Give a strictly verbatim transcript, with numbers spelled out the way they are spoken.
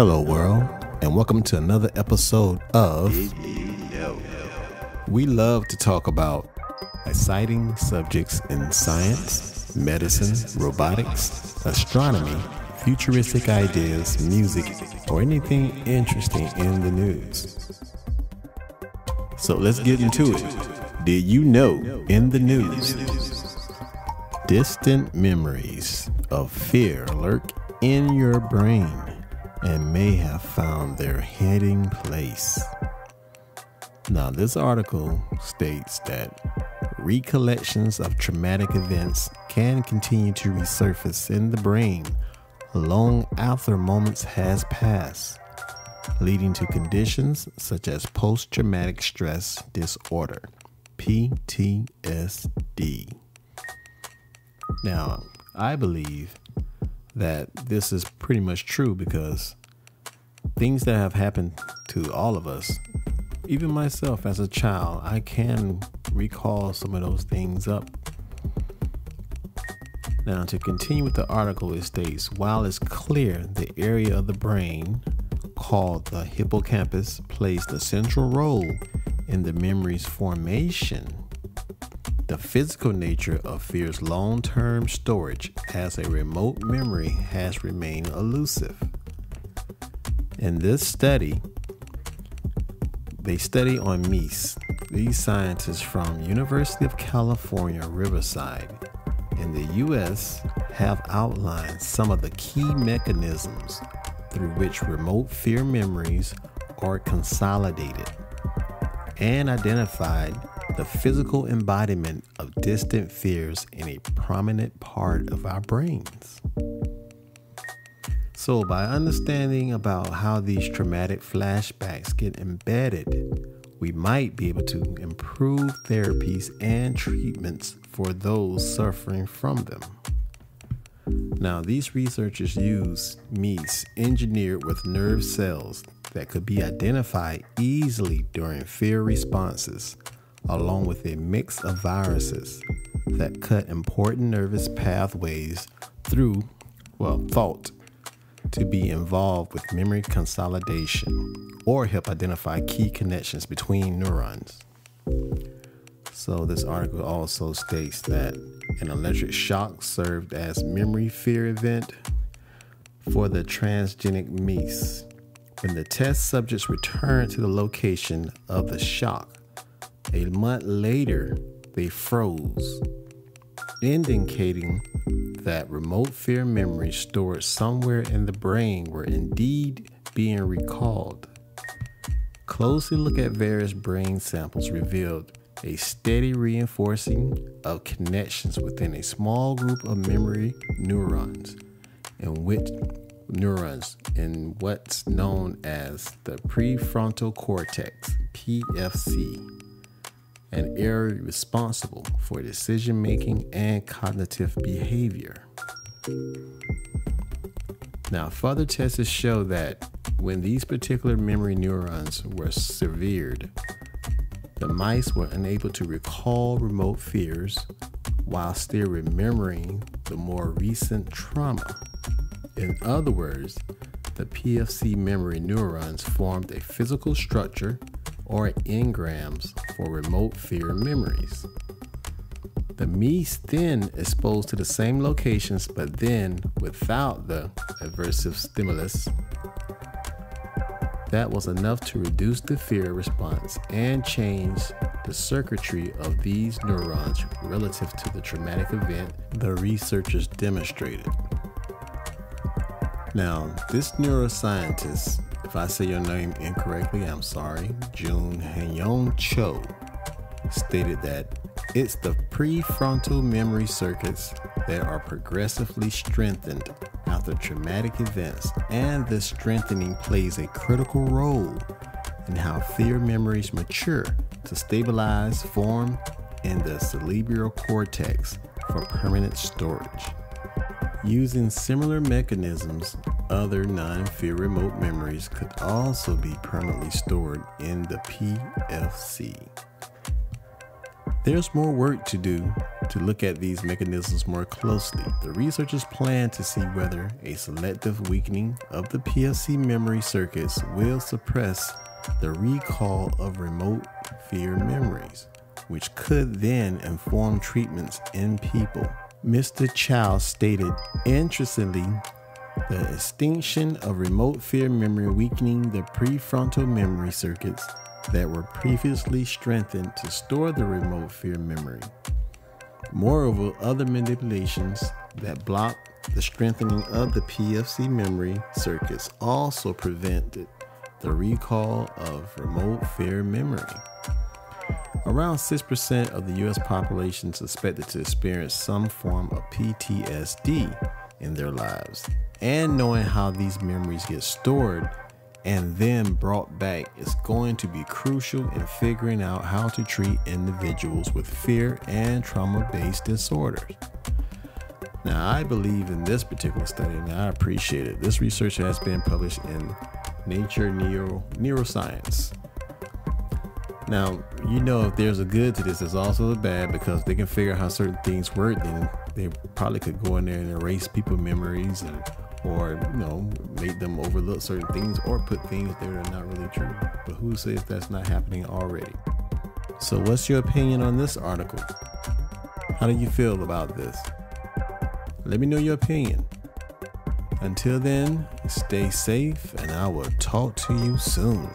Hello world, and welcome to another episode of We Love to Talk About Exciting Subjects in Science, Medicine, Robotics, Astronomy, Futuristic Ideas, Music, or anything interesting in the news. So let's get into it. Did you know in the news? Distant memories of fear lurk in your brain and may have found their hiding place. Now, this article states that recollections of traumatic events can continue to resurface in the brain long after moments has passed, leading to conditions such as post-traumatic stress disorder, P T S D. Now, I believe that this is pretty much true, because things that have happened to all of us, even myself as a child, I can recall some of those things up. Now, to continue with the article, it states, while it's clear the area of the brain called the hippocampus plays the central role in the memory's formation, the physical nature of fear's long-term storage as a remote memory has remained elusive. In this study, they study on mice. These scientists from University of California, Riverside, in the U S have outlined some of the key mechanisms through which remote fear memories are consolidated and identified the physical embodiment of distant fears in a prominent part of our brains. So by understanding about how these traumatic flashbacks get embedded, we might be able to improve therapies and treatments for those suffering from them. Now, these researchers use mice engineered with nerve cells that could be identified easily during fear responses, along with a mix of viruses that cut important nervous pathways through, well, thought to be involved with memory consolidation or help identify key connections between neurons. So this article also states that an electric shock served as memory fear event for the transgenic mice. When the test subjects returned to the location of the shock, a month later, they froze, indicating that remote fear memories stored somewhere in the brain were indeed being recalled. Closely look at various brain samples revealed a steady reinforcing of connections within a small group of memory neurons, in which neurons in what's known as the prefrontal cortex, P F C. An area responsible for decision-making and cognitive behavior. Now, further tests show that when these particular memory neurons were severed, the mice were unable to recall remote fears while still remembering the more recent trauma. In other words, the P F C memory neurons formed a physical structure or engrams for remote fear memories. The mice then exposed to the same locations, but then without the aversive stimulus, that was enough to reduce the fear response and change the circuitry of these neurons relative to the traumatic event the researchers demonstrated. Now, this neuroscientist, if I say your name incorrectly, I'm sorry, Jun Hanyong Cho, stated that it's the prefrontal memory circuits that are progressively strengthened after traumatic events, and this strengthening plays a critical role in how fear memories mature to stabilize form in the cerebral cortex for permanent storage. Using similar mechanisms, other non-fear remote memories could also be permanently stored in the P F C. There's more work to do to look at these mechanisms more closely. The researchers plan to see whether a selective weakening of the P F C memory circuits will suppress the recall of remote fear memories, which could then inform treatments in people. Mister Chow stated, interestingly, the extinction of remote fear memory weakening the prefrontal memory circuits that were previously strengthened to store the remote fear memory. Moreover, other manipulations that block the strengthening of the P F C memory circuits also prevented the recall of remote fear memory. Around six percent of the U S population suspected to experience some form of P T S D in their lives, and knowing how these memories get stored and then brought back is going to be crucial in figuring out how to treat individuals with fear and trauma-based disorders. Now, I believe in this particular study, and I appreciate it. This research has been published in Nature Neo, Neuroscience. Now, you know, if there's a good to this, there's also a bad, because they can figure out how certain things work, then they probably could go in there and erase people's memories, and or, you know, make them overlook certain things or put things there that are not really true. But who says that's not happening already? So what's your opinion on this article? How do you feel about this? Let me know your opinion. Until then, stay safe, and I will talk to you soon.